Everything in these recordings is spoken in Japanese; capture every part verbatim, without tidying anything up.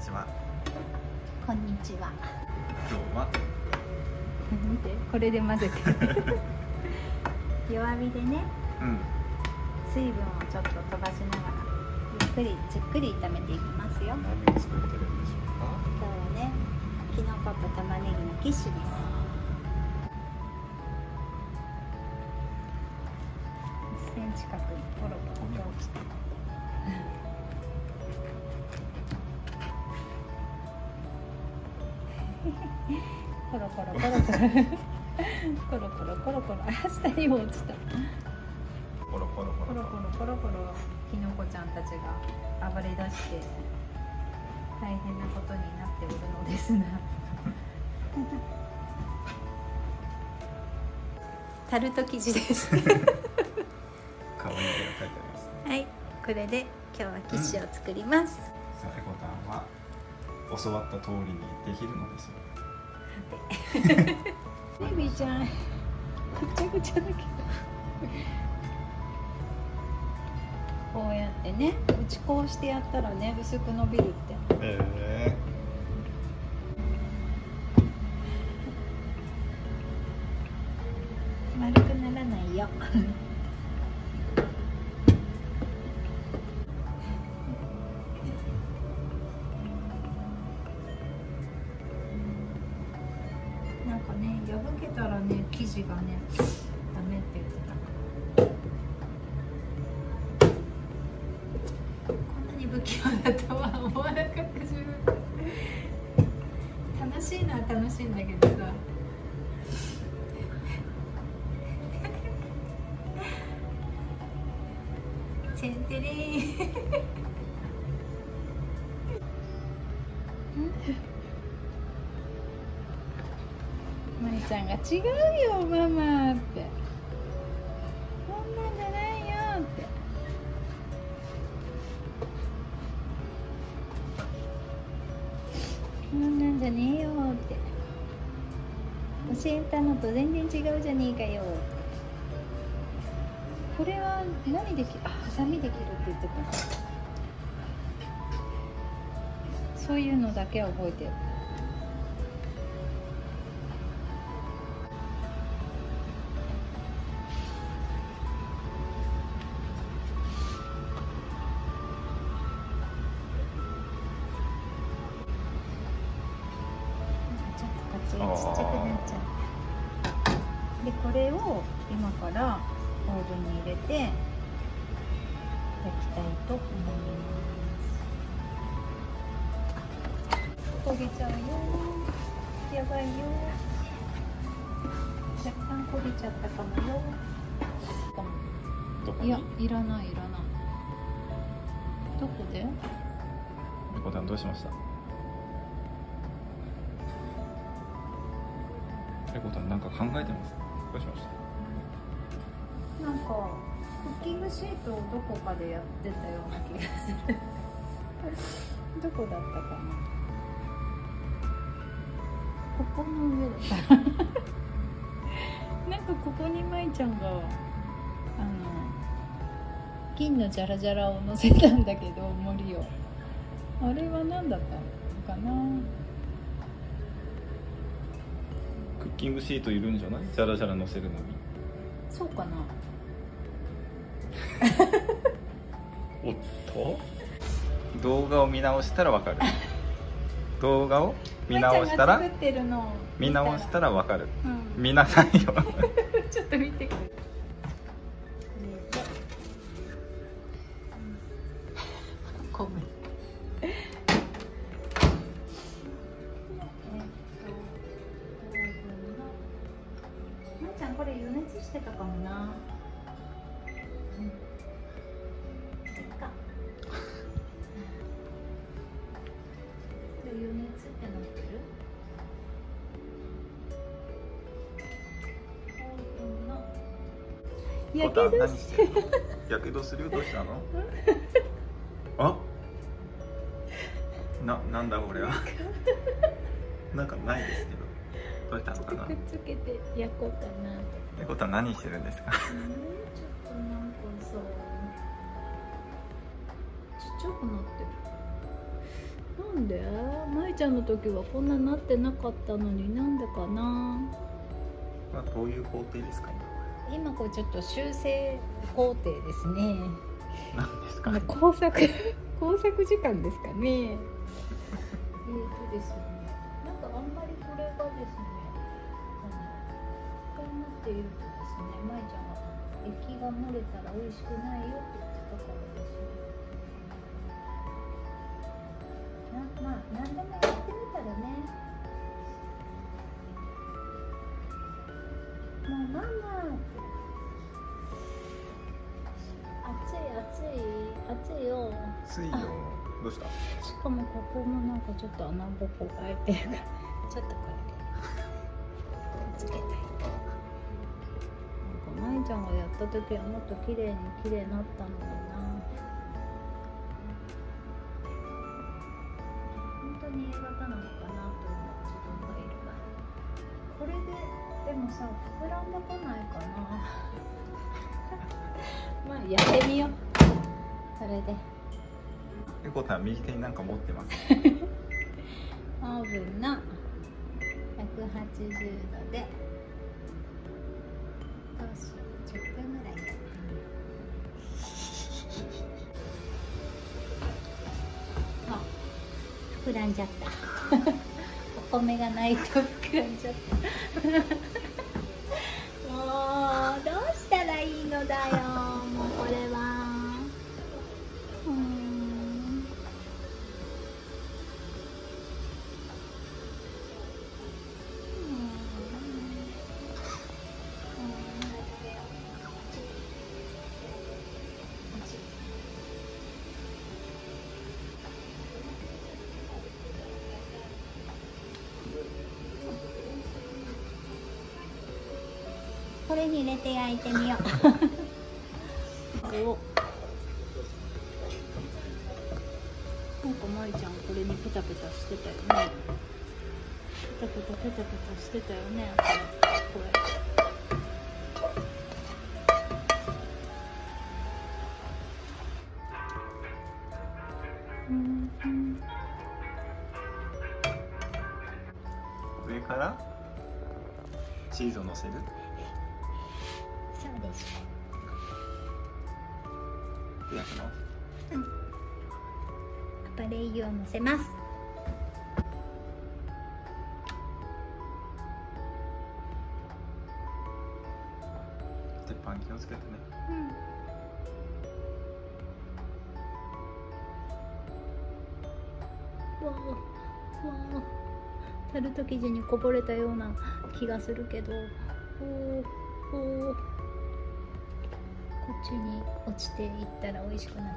にちは。こんにちは。今日は見て、これで混ぜて弱火でね、うん、水分をちょっと飛ばしながらゆっくりじっくり炒めていきますよ。何を作ってるんでしょうか。今日はね、きのこと玉ねぎのキッシュです。近くにポロポロ落ちてコロコロコロコロコロコロコロコロ、あ、下にも落ちた。コロコロコロコロコロコロ、きのこちゃんたちが暴れ出して大変なことになっておるのですがタルト生地ですはい、これで今日はキッシュを作ります。さて、こたんは教わった通りにできるのですよね。ベビーちゃん、ぐちゃぐちゃだけどこうやってね、打ち粉をしてやったらね、薄く伸びるって。えー丸くならないよ破けたらね、生地がね、ダメって言ってた。こんなに不器用だとは思わなかった自分。楽しいのは楽しいんだけどさ。チェンテリー。まいちゃんが「違うよママ」って「こんなんじゃないよ」って「こんなんじゃねえよ」って教えたのと全然違うじゃねえかよって。これは何できる、あ、ハサミできるって言ってた。そういうのだけは覚えてる。ちっちゃくなっちゃう。で、これを今からボウルに入れて焼きたいと思います。焦げちゃうよー。やばいよー。若干焦げちゃったかもよー。いや、いらないいらない。どこで？でこたんどうしました？ってことはなんか考えてます。どうしました。なんかクッキングシートをどこかでやってたような気がする。どこだったかな。ここの上だった。なんかここにまいちゃんがあの金のジャラジャラを乗せたんだけど、森を。あれは何だったのかな。クッキングシートいるんじゃない？ジャラジャラ乗せるのに。そうかな。おっと。動画を見直したらわかる。動画を見直したら。見直したらわかる。うん、見なさいよ。ちょっと見てくれ。ごめん。これ余熱してたかもな。うん、か余熱ってなってる。やけどしてる。やけどする？どうしたの？あ？な、なんだこれは。なんかないですけど。どうしたのかな。くっつけて焼こうかな。ってことは何してるんですか。ちょっとなんかさ、ちっちゃくなってる。なんでまいちゃんの時はこんなになってなかったのに、なんでかな。まあ、どういう工程ですかね。今こうちょっと修正工程ですね。なんですかね。工作工作時間ですかね。えーとですね、なんかあんまりこれがですね、一回なっているとですね、まいちゃんが液が漏れたら美味しくないよって言ってたからですね。なまあ何でもやってみたらね。もうママ暑い暑い暑いよ暑いよ。どうした？しかもここもなんかちょっと穴ぼこが開いてるからちょっとこれでつけたい。なんかまいちゃんがやった時はもっと綺麗に綺麗になったのにな。本当に エー 型なのかなと思う自分がいるわ。これででもさ、膨らんでこないかな。まあやってみよう。それで。えこたん右手になんか持ってます。オーブンのひゃくはちじゅうどでどうしようじゅっぷんぐらいかな。あ、膨らんじゃった。お米がないと膨らんじゃった。だよ、もうこれはうん、これに入れて焼いてみよう。お、なんかまいちゃんこれにペタペタしてたよね。ペタペタペタペタしてたよね。これうん、うん、上からチーズをのせる。そうでしょ。うん、アパレイユをのせます。鉄板気をつけてね。うん。わあ、わあ、タルト生地にこぼれたような気がするけど、おお。途中に落ちていったら美味しくなくなる。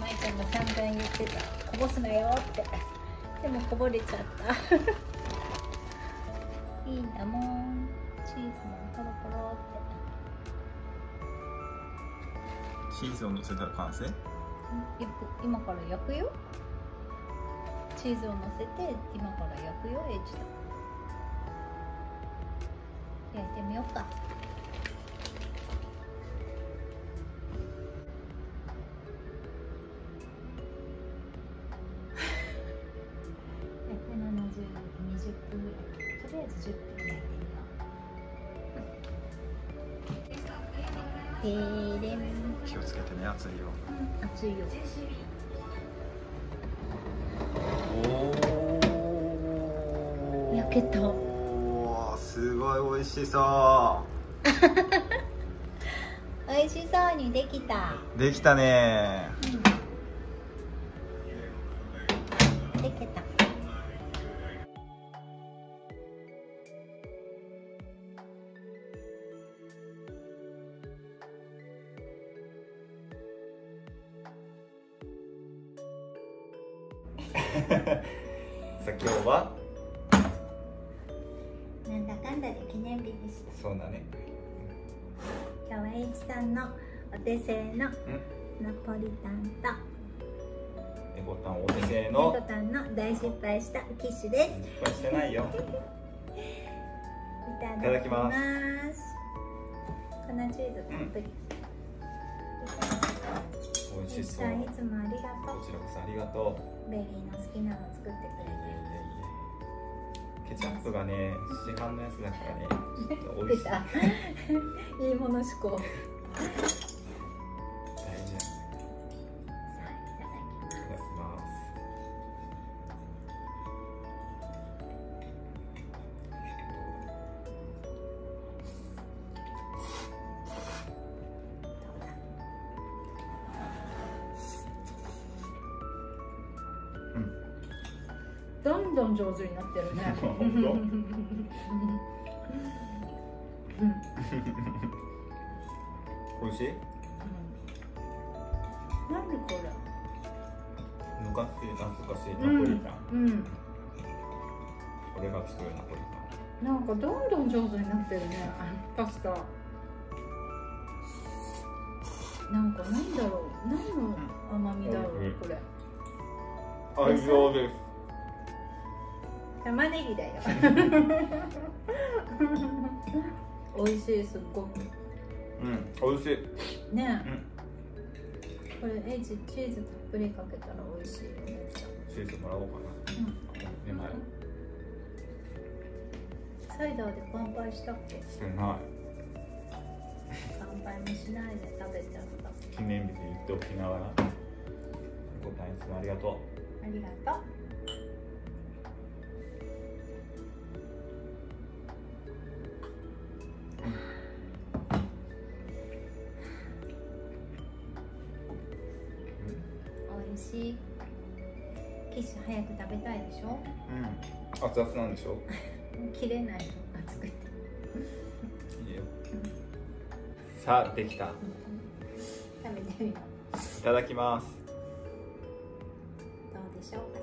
まいちゃんが散々言ってた、こぼすなよって。でもこぼれちゃった。いいんだもん、チーズもポロポロって。チーズをのせたら完成？今から焼くよ。チーズをのせて、今から焼くよ、エイチだ。焼いてみようか。ひゃくななじゅうにじゅっぷんぐらい。とりあえずじゅっぷん焼いてみよう。でーれん。気をつけてね、熱いよ。うん、熱いよ。おお。焼けた。すごい美味しそう。美味しそうにできた。できたね、うん、できた。さあ今日はなんだかんだで記念日でした。そうだね。今日はエイチさんのお手製のナポリタンとネコタンお手製のネコタンの大失敗したキッシュです。失敗してないよ。いただきます。粉チーズたっぷり。うんしそう。いつもありがとう。こちらこそありがとう。ベリーの好きなの作ってくれて。ケチャップがね、市販のやつだからね、ちょっと美味しい。いいもの思考。どんどん上手になってるね。美味しい？うん、なんでこれ？昔懐かしいナポリタン。うんうん、俺が作るナポリタン。なんかどんどん上手になってるね。パスタ。なんかなんだろう。何の甘みだろう、うん、これ。愛情です。玉ねぎだよ。美味しい、すっごく。うん、美味しい。ね、うん、これ、え、チーズたっぷりかけたら美味しいよね。チーズもらおうかな。ね、前。サイダーで乾杯したっけ。してない。乾杯もしないで食べちゃった。記念日で言っておきながら。ご対応ありがとう。ありがとう。キッシュ早く食べたいでしょ。うん、熱々なんでしょ。切れないの熱くて。いいよ。うん、さあできた。食べてみよう。いただきます。どうでしょうか。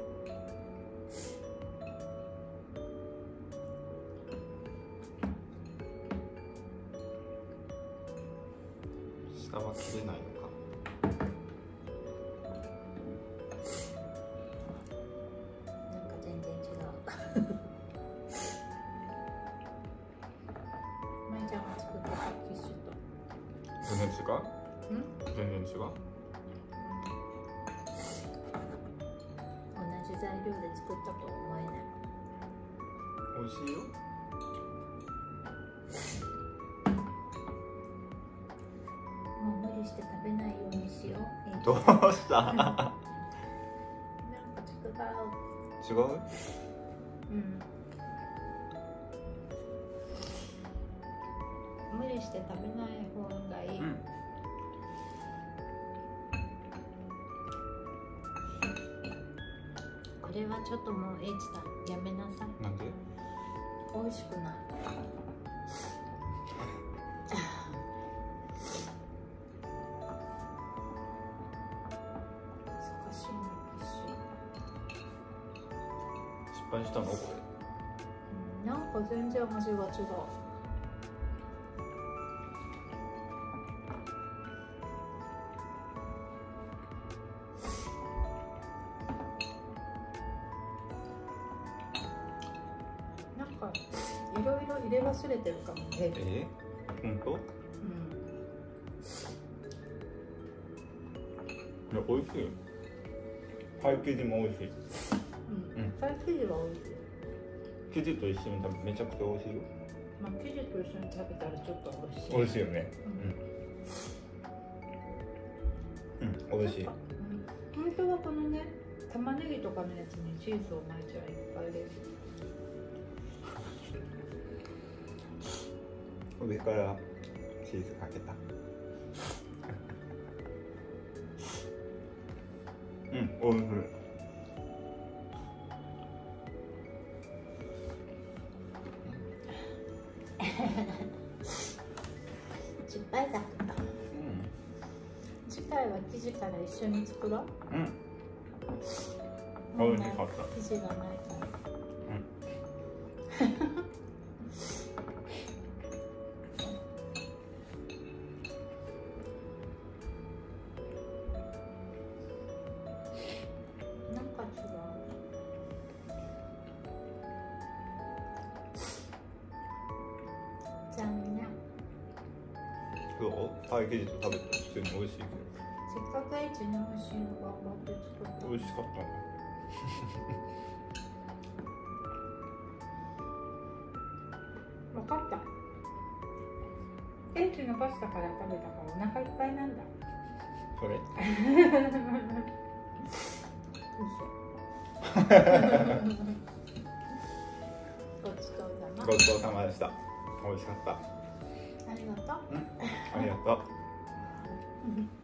下は切れないのか。全然違う。全然違う。同じ材料で作ったとは思えない。美味しいよ。もう無理して食べないようにしよう。どうした？なんか違う。違う？うん。無理して食べない方がいい。うん、これはちょっともうエイチさんやめなさい。なんで？美味しくない。難しいな、一瞬。失敗したのこれ。なんか全然味が違う。いろいろ入れ忘れてるかもね。ええ、本当？うん。いや、美味しい。パイ生地も美味しい。うん。うん、パイ生地は美味しい。生地と一緒に食べめちゃくちゃ美味しいよ。まあ、生地と一緒に食べたらちょっと美味しい。美味しいよね。うん。うん、美味しい。本当はこのね、玉ねぎとかのやつにチーズを巻いちゃいっぱい入れる。上からチーズかけた。うん、おいしい。失敗だった。うん。次回は生地から一緒に作ろう。うん。おいしかった。生地がないから。うん。どう？パイ生地と食べたら普通に美味しいけど。せっかかったやつね、お塩頑張って作った。美味しかったね分かった、天気のパスタから食べたからお腹いっぱいなんだこれごちそうさま。ごちそうさまでした。美味しかった。ありがとう。ありがとう。